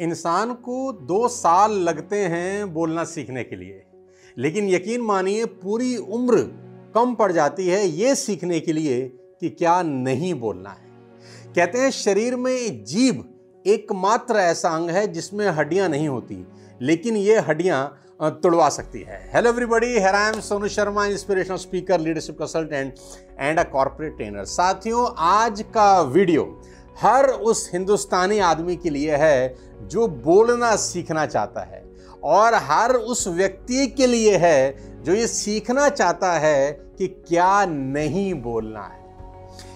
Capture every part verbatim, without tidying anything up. इंसान को दो साल लगते हैं बोलना सीखने के लिए, लेकिन यकीन मानिए पूरी उम्र कम पड़ जाती है ये सीखने के लिए कि क्या नहीं बोलना है। कहते हैं शरीर में जीभ एकमात्र ऐसा अंग है जिसमें हड्डियां नहीं होती, लेकिन ये हड्डियां तुड़वा सकती है। Hello everybody, here I am Sonu Sharma, inspirational speaker, leadership consultant and a corporate trainer. साथियों, आज का वीडियो हर उस हिंदुस्तानी आदमी के लिए है जो बोलना सीखना चाहता है और हर उस व्यक्ति के लिए है जो ये सीखना चाहता है कि क्या नहीं बोलना है।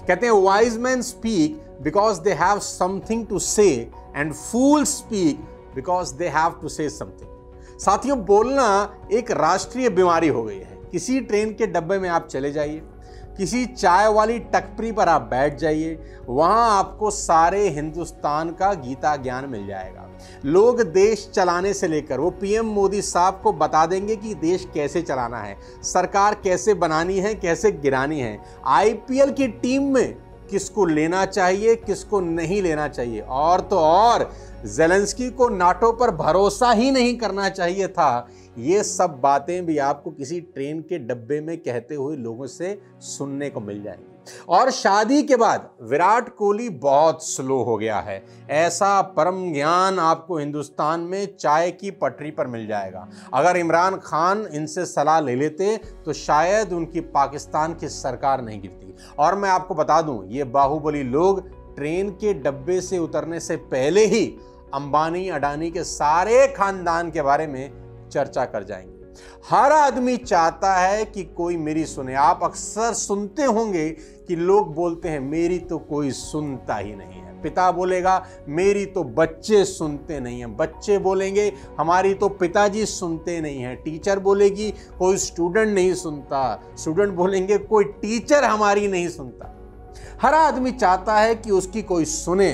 कहते हैं wise man speak because they have something to say and fool speak because they have to say something. साथियों, बोलना एक राष्ट्रीय बीमारी हो गई है। किसी ट्रेन के डब्बे में आप चले जाइए, किसी चाय वाली टपरी पर आप बैठ जाइए, वहाँ आपको सारे हिंदुस्तान का गीता ज्ञान मिल जाएगा। लोग देश चलाने से लेकर वो पीएम मोदी साहब को बता देंगे कि देश कैसे चलाना है, सरकार कैसे बनानी है, कैसे गिरानी है, आईपीएल की टीम में किसको लेना चाहिए, किसको नहीं लेना चाहिए। और तो और ज़ेलेंस्की को नाटो पर भरोसा ही नहीं करना चाहिए था। ये सब बातें भी आपको किसी ट्रेन के डब्बे में कहते हुए लोगों से सुनने को मिल जाएंगी। और शादी के बाद विराट कोहली बहुत स्लो हो गया है, ऐसा परम ज्ञान आपको हिंदुस्तान में चाय की पटरी पर मिल जाएगा। अगर इमरान खान इनसे सलाह ले लेते तो शायद उनकी पाकिस्तान की सरकार नहीं गिरती। और मैं आपको बता दूं, ये बाहुबली लोग ट्रेन के डब्बे से उतरने से पहले ही अंबानी अडानी के सारे खानदान के बारे में चर्चा कर जाएंगे। हर आदमी चाहता है कि कोई मेरी सुने। आप अक्सर सुनते होंगे कि लोग बोलते हैं मेरी तो कोई सुनता ही नहीं है। पिता बोलेगा मेरी तो बच्चे सुनते नहीं हैं, बच्चे बोलेंगे हमारी तो पिताजी सुनते नहीं हैं, टीचर बोलेगी कोई स्टूडेंट नहीं सुनता, स्टूडेंट बोलेंगे कोई टीचर हमारी नहीं सुनता। हर आदमी चाहता है कि उसकी कोई सुने,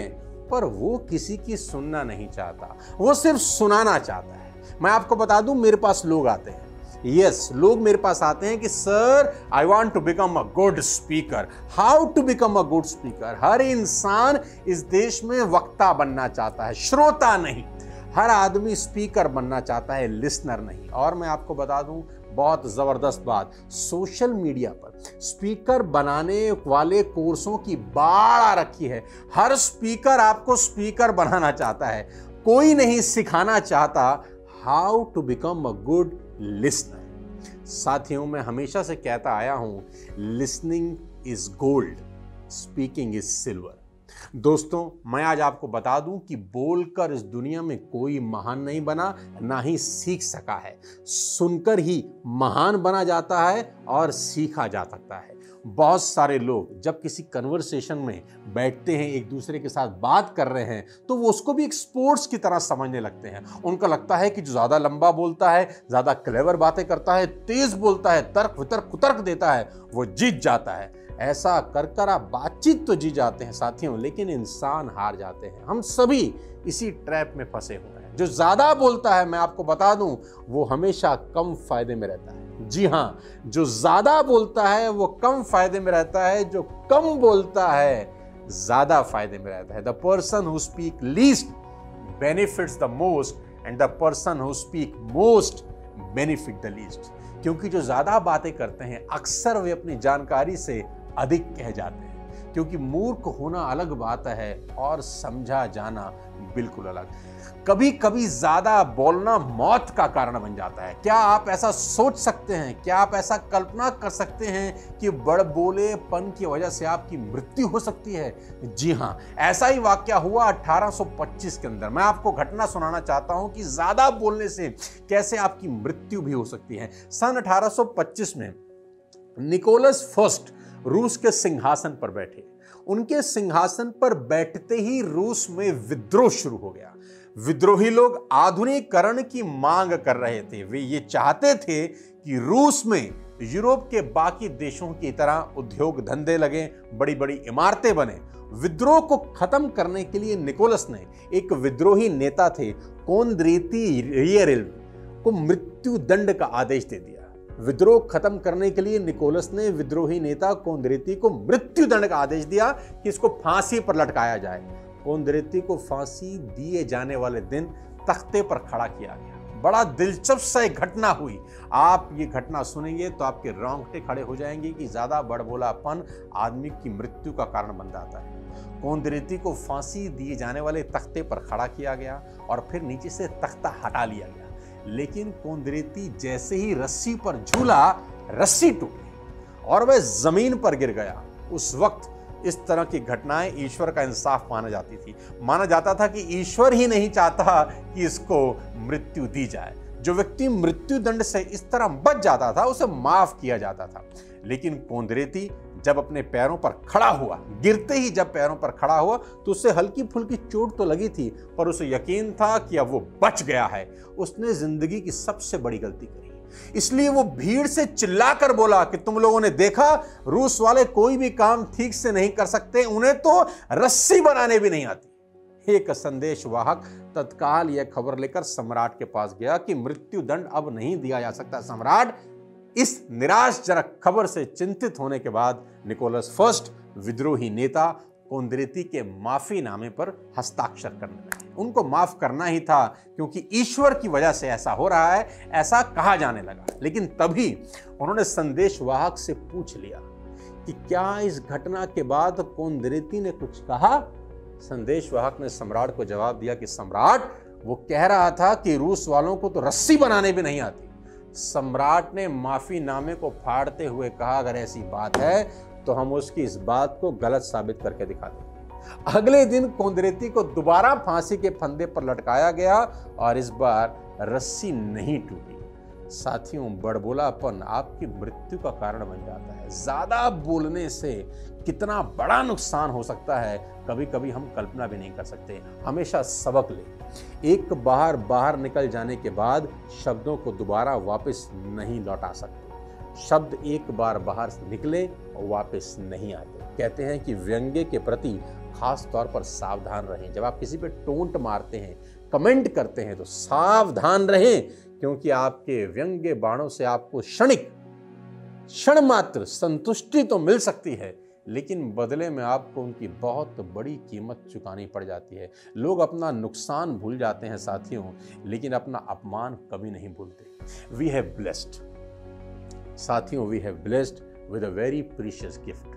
पर वो किसी की सुनना नहीं चाहता, वो सिर्फ सुनाना चाहता है। मैं आपको बता दूं, मेरे पास लोग आते हैं, यस yes, लोग मेरे पास आते हैं कि sir I want to become a good speaker, how to become a good speaker. हर इंसान इस देश में वक्ता बनना चाहता है, श्रोता नहीं। हर आदमी स्पीकर बनना चाहता है, लिसनर नहीं। और मैं आपको बता दूं बहुत ज़बरदस्त बात, सोशल मीडिया पर स्पीकर बनाने वाले कोर्सों की बाढ़ आ रखी है। हर स्पीकर आपको स्पीकर बनाना चाहता है, कोई नहीं सिखाना चाहता how to become a good listener. साथियों, मैं हमेशा से कहता आया हूं, listening is gold, speaking is silver. दोस्तों, मैं आज आपको बता दूं कि बोलकर इस दुनिया में कोई महान नहीं बना, ना ही सीख सका है। सुनकर ही महान बना जाता है और सीखा जा सकता है। बहुत सारे लोग जब किसी कन्वर्सेशन में बैठते हैं, एक दूसरे के साथ बात कर रहे हैं, तो वो उसको भी एक स्पोर्ट्स की तरह समझने लगते हैं। उनको लगता है कि जो ज़्यादा लंबा बोलता है, ज़्यादा क्लेवर बातें करता है, तेज़ बोलता है, तर्क वितर्क कुतर्क देता है, वो जीत जाता है। ऐसा कर कर आप बातचीत तो जी जाते हैं साथियों, लेकिन इंसान हार जाते हैं। हम सभी इसी ट्रैप में फंसे हुए हैं। जो ज़्यादा बोलता है, मैं आपको बता दूं, वो हमेशा कम फायदे में रहता है। जी हाँ, जो ज़्यादा बोलता है वो कम फायदे में रहता है, जो कम बोलता है ज़्यादा फायदे में रहता है। The person who speak least benefits the most and the person who speak most benefit the least. क्योंकि जो ज़्यादा बातें करते हैं अक्सर वे अपनी जानकारी से अधिक कह जाते हैं। क्योंकि मूर्ख होना अलग बात है और समझा जाना बिल्कुल अलग। कभी कभी ज़्यादा बोलना मौत का कारण बन जाता है। क्या आप ऐसा सोच सकते हैं, क्या आप ऐसा कल्पना कर सकते हैं कि बड़बोलेपन की वजह से आपकी मृत्यु हो सकती है? जी हाँ, ऐसा ही वाकया हुआ अठारह सौ पच्चीस के अंदर। मैं आपको घटना सुनाना चाहता हूँ कि ज़्यादा बोलने से कैसे आपकी मृत्यु भी हो सकती है। सन अठारह सौ पच्चीस में निकोलस फर्स्ट रूस के सिंहासन पर बैठे। उनके सिंहासन पर बैठते ही रूस में विद्रोह शुरू हो गया। विद्रोही लोग आधुनिकीकरण की मांग कर रहे थे। वे ये चाहते थे कि रूस में यूरोप के बाकी देशों की तरह उद्योग धंधे लगे, बड़ी बड़ी इमारतें बने। विद्रोह को खत्म करने के लिए निकोलस ने, एक विद्रोही नेता थे, कोंद्रेतीयेव को मृत्यु दंड का आदेश दे दिया। विद्रोह खत्म करने के लिए निकोलस ने विद्रोही नेता कोंद्रेती को मृत्युदंड का आदेश दिया कि इसको फांसी पर लटकाया जाए। कोंद्रेती को फांसी दिए जाने वाले दिन तख्ते पर खड़ा किया गया। बड़ा दिलचस्प सा एक घटना हुई। आप ये घटना सुनेंगे तो आपके रोंगटे खड़े हो जाएंगे कि ज़्यादा बड़बोलापन आदमी की मृत्यु का कारण बन जाता है। कोंद्रेती को फांसी दिए जाने वाले तख्ते पर खड़ा किया गया और फिर नीचे से तख्ता हटा लिया गया, लेकिन कोंद्रेती जैसे ही रस्सी पर झूला, रस्सी टूटी और वह जमीन पर गिर गया। उस वक्त इस तरह की घटनाएं ईश्वर का इंसाफ माना जाती थी। माना जाता था कि ईश्वर ही नहीं चाहता कि इसको मृत्यु दी जाए। जो व्यक्ति मृत्यु दंड से इस तरह बच जाता था उसे माफ किया जाता था। लेकिन कोंद्रेती जब अपने पैरों पर खड़ा हुआ, गिरते ही जब पैरों पर खड़ा हुआ तो उसे हल्की फुल्की चोट तो लगी थी, पर उसे यकीन था कि अब वो बच गया है। उसने जिंदगी की सबसे बड़ी गलती करी, इसलिए वो भीड़ से चिल्लाकर बोला कि तुम लोगों ने देखा, रूस वाले कोई भी काम ठीक से नहीं कर सकते, उन्हें तो रस्सी बनाने भी नहीं आती। एक संदेशवाहक तत्काल यह खबर लेकर सम्राट के पास गया कि मृत्युदंड अब नहीं दिया जा सकता। सम्राट, इस निराशजनक खबर से चिंतित होने के बाद निकोलस फर्स्ट, विद्रोही नेता, कोंद्रेती के माफीनामे पर हस्ताक्षर करने लगे। उनको माफ करना ही था क्योंकि ईश्वर की वजह से ऐसा हो रहा है, ऐसा कहा जाने लगा। लेकिन तभी उन्होंने संदेशवाहक से पूछ लिया कि क्या इस घटना के बाद कोंद्रेती ने कुछ कहा। संदेशवाहक ने सम्राट को जवाब दिया कि सम्राट, वो कह रहा था कि रूस वालों को तो रस्सी बनाने भी नहीं आती। सम्राट ने माफीनामे को फाड़ते हुए कहा, अगर ऐसी बात है तो हम उसकी इस बात को गलत साबित करके दिखा देंगे। अगले दिन कोंद्रेती को दोबारा फांसी के फंदे पर लटकाया गया और इस बार रस्सी नहीं टूटी। साथियों, बड़बोलापन आपकी मृत्यु का कारण बन जाता है। ज्यादा बोलने से कितना बड़ा नुकसान हो सकता है, कभी कभी हम कल्पना भी नहीं कर सकते। हमेशा सबक लें। एक बार बाहर निकल जाने के बाद शब्दों को दोबारा वापस नहीं लौटा सकते। शब्द एक बार बाहर निकले और वापस नहीं आते। कहते हैं कि व्यंग्य के प्रति खास तौर पर सावधान रहें। जब आप किसी पे टोंट मारते हैं, कमेंट करते हैं, तो सावधान रहें, क्योंकि आपके व्यंग्य बाणों से आपको क्षणिक, क्षण मात्र संतुष्टि तो मिल सकती है, लेकिन बदले में आपको उनकी बहुत बड़ी कीमत चुकानी पड़ जाती है। लोग अपना नुकसान भूल जाते हैं साथियों, लेकिन अपना अपमान कभी नहीं भूलते। वी हैव ब्लेस्ड साथियों, we have blessed with a very precious gift.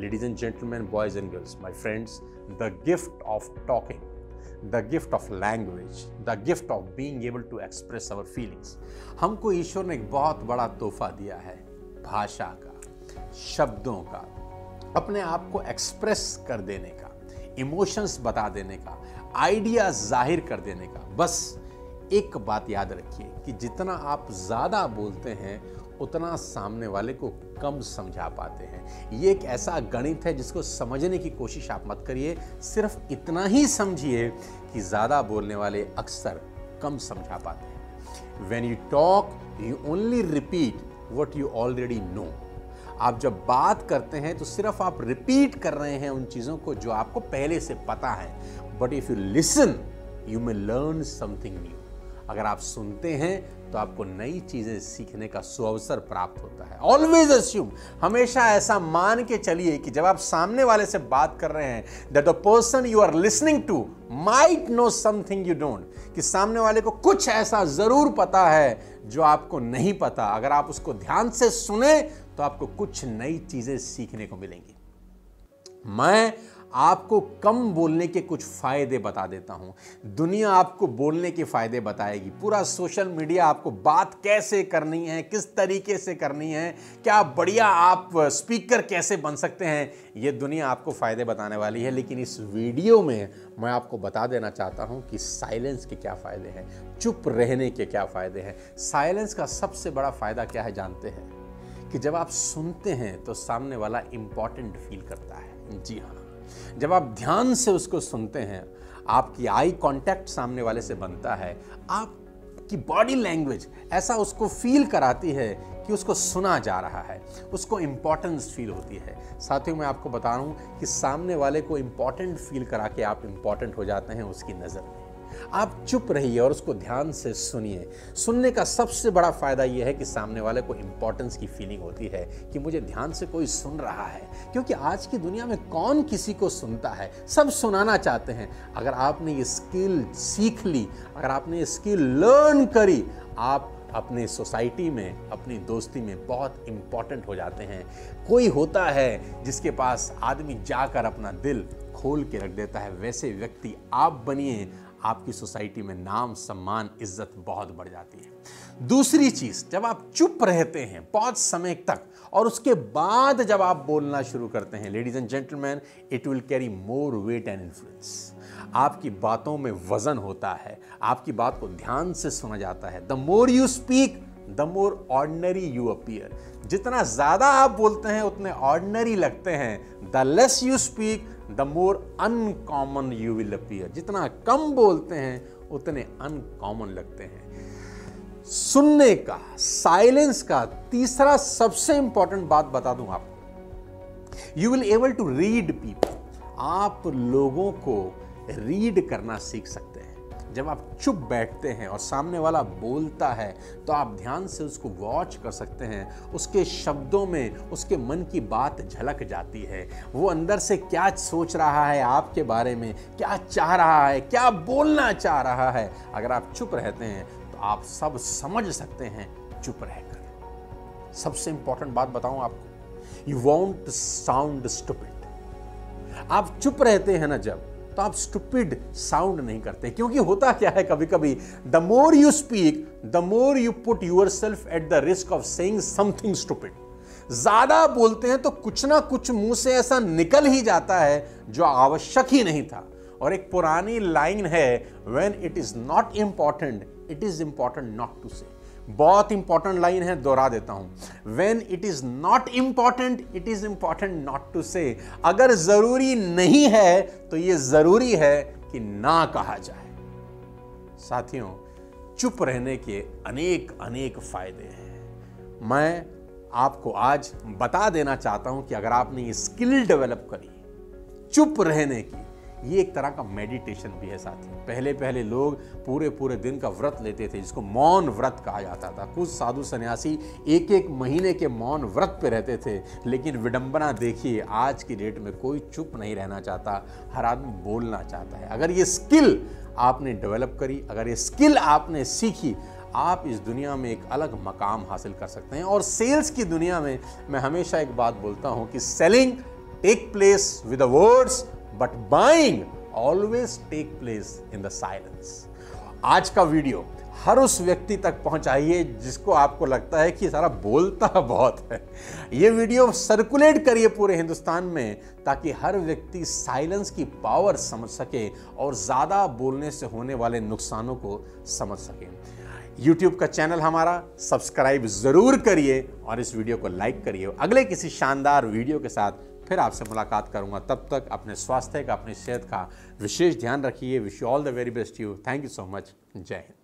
Ladies and gentleman, boys and girls, my friends, the gift of talking, the gift of language, the gift of being able to express our feelings. हमको ईश्वर ने एक बहुत बड़ा तोहफा दिया है, भाषा का, शब्दों का, अपने आप को एक्सप्रेस कर देने का, इमोशंस बता देने का, आइडिया जाहिर कर देने का। बस एक बात याद रखिए कि जितना आप ज़्यादा बोलते हैं उतना सामने वाले को कम समझा पाते हैं। ये एक ऐसा गणित है जिसको समझने की कोशिश आप मत करिए। सिर्फ इतना ही समझिए कि ज़्यादा बोलने वाले अक्सर कम समझा पाते हैं। When you talk, you only repeat what you already know. आप जब बात करते हैं तो सिर्फ आप रिपीट कर रहे हैं उन चीज़ों को जो आपको पहले से पता है। But if you listen, you may learn something new. अगर आप सुनते हैं तो आपको नई चीजें सीखने का सुअवसर प्राप्त होता है। ऑलवेज अस्यूम, हमेशा ऐसा मान के चलिए कि जब आप सामने वाले से बात कर रहे हैं, that the person you are listening to might know something you don't, कि सामने वाले को कुछ ऐसा जरूर पता है जो आपको नहीं पता। अगर आप उसको ध्यान से सुने तो आपको कुछ नई चीजें सीखने को मिलेंगी। मैं आपको कम बोलने के कुछ फ़ायदे बता देता हूँ। दुनिया आपको बोलने के फ़ायदे बताएगी, पूरा सोशल मीडिया आपको बात कैसे करनी है, किस तरीके से करनी है, क्या बढ़िया आप स्पीकर कैसे बन सकते हैं, ये दुनिया आपको फ़ायदे बताने वाली है। लेकिन इस वीडियो में मैं आपको बता देना चाहता हूँ कि साइलेंस के क्या फ़ायदे हैं, चुप रहने के क्या फ़ायदे हैं। साइलेंस का सबसे बड़ा फ़ायदा क्या है जानते हैं कि जब आप सुनते हैं तो सामने वाला इम्पॉर्टेंट फील करता है। जी हाँ, जब आप ध्यान से उसको सुनते हैं, आपकी आई कांटेक्ट सामने वाले से बनता है, आपकी बॉडी लैंग्वेज ऐसा उसको फील कराती है कि उसको सुना जा रहा है, उसको इम्पॉर्टेंस फील होती है। साथियों, मैं आपको बता रहा हूँ कि सामने वाले को इम्पॉर्टेंट फील करा के आप इम्पॉर्टेंट हो जाते हैं उसकी नज़र में। आप चुप रहिए और उसको ध्यान से सुनिए। सुनने का सबसे बड़ा फ़ायदा यह है कि सामने वाले को इम्पोर्टेंस की फीलिंग होती है कि मुझे ध्यान से कोई सुन रहा है, क्योंकि आज की दुनिया में कौन किसी को सुनता है, सब सुनाना चाहते हैं। अगर आपने ये स्किल सीख ली, अगर आपने ये स्किल लर्न करी, आप अपने सोसाइटी में, अपनी दोस्ती में बहुत इम्पॉर्टेंट हो जाते हैं। कोई होता है जिसके पास आदमी जाकर अपना दिल खोल के रख देता है, वैसे व्यक्ति आप बनिए, आपकी सोसाइटी में नाम, सम्मान, इज्जत बहुत बढ़ जाती है। दूसरी चीज़, जब आप चुप रहते हैं बहुत समय तक और उसके बाद जब आप बोलना शुरू करते हैं, ladies and gentleman, it will carry more weight and influence. आपकी बातों में वजन होता है, आपकी बात को ध्यान से सुना जाता है। The more you speak the more ordinary you appear. जितना ज़्यादा आप बोलते हैं उतने ऑर्डिनरी लगते हैं। The less you speak the more uncommon you will appear. जितना कम बोलते हैं उतने अनकॉमन लगते हैं। सुनने का, साइलेंस का तीसरा सबसे इंपॉर्टेंट बात बता दूं आपको, you will able to read people. आप लोगों को रीड करना सीख सकते हैं। जब आप चुप बैठते हैं और सामने वाला बोलता है तो आप ध्यान से उसको वॉच कर सकते हैं। उसके शब्दों में उसके मन की बात झलक जाती है। वो अंदर से क्या सोच रहा है आपके बारे में, क्या चाह रहा है, क्या बोलना चाह रहा है। अगर आप चुप रहते हैं तो आप सब समझ सकते हैं चुप रहकर। सबसे इंपॉर्टेंट बात बताऊं आपको, यू वॉन्ट साउंड स्टूपिड। आप चुप रहते हैं ना जब, तो आप स्टूपिड साउंड नहीं करते, क्योंकि होता क्या है कभी कभी, the more you speak the more you put yourself at the risk of saying something stupid. ज्यादा बोलते हैं तो कुछ ना कुछ मुंह से ऐसा निकल ही जाता है जो आवश्यक ही नहीं था। और एक पुरानी लाइन है, when it is not important it is important not to say. बहुत इंपॉर्टेंट लाइन है, दोहरा देता हूं, when it is not important it is important not to say. अगर जरूरी नहीं है तो यह जरूरी है कि ना कहा जाए। साथियों, चुप रहने के अनेक अनेक फायदे हैं। मैं आपको आज बता देना चाहता हूं कि अगर आपने ये स्किल डेवलप करी चुप रहने की, ये एक तरह का मेडिटेशन भी है साथियों। पहले पहले लोग पूरे पूरे दिन का व्रत लेते थे, जिसको मौन व्रत कहा जाता था। कुछ साधु सन्यासी एक एक महीने के मौन व्रत पे रहते थे। लेकिन विडंबना देखिए, आज की डेट में कोई चुप नहीं रहना चाहता, हर आदमी बोलना चाहता है। अगर ये स्किल आपने डेवलप करी, अगर ये स्किल आपने सीखी, आप इस दुनिया में एक अलग मकाम हासिल कर सकते हैं। और सेल्स की दुनिया में मैं हमेशा एक बात बोलता हूँ कि selling take place with the words but buying always take place in the silence. आज का वीडियो हर उस व्यक्ति तक पहुंचाइए जिसको आपको लगता है कि सारा बोलता बहुत है। ये वीडियो सर्कुलेट करिए पूरे हिंदुस्तान में, ताकि हर व्यक्ति साइलेंस की पावर समझ सके और ज़्यादा बोलने से होने वाले नुकसानों को समझ सके। यूट्यूब का चैनल हमारा सब्सक्राइब ज़रूर करिए और इस वीडियो को लाइक करिए। अगले किसी शानदार वीडियो के साथ फिर आपसे मुलाकात करूंगा। तब तक अपने स्वास्थ्य का, अपनी सेहत का विशेष ध्यान रखिए। Wish you all the very best you. Thank you so much. जय हिंद।